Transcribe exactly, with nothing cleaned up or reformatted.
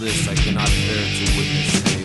This I cannot bear to witness.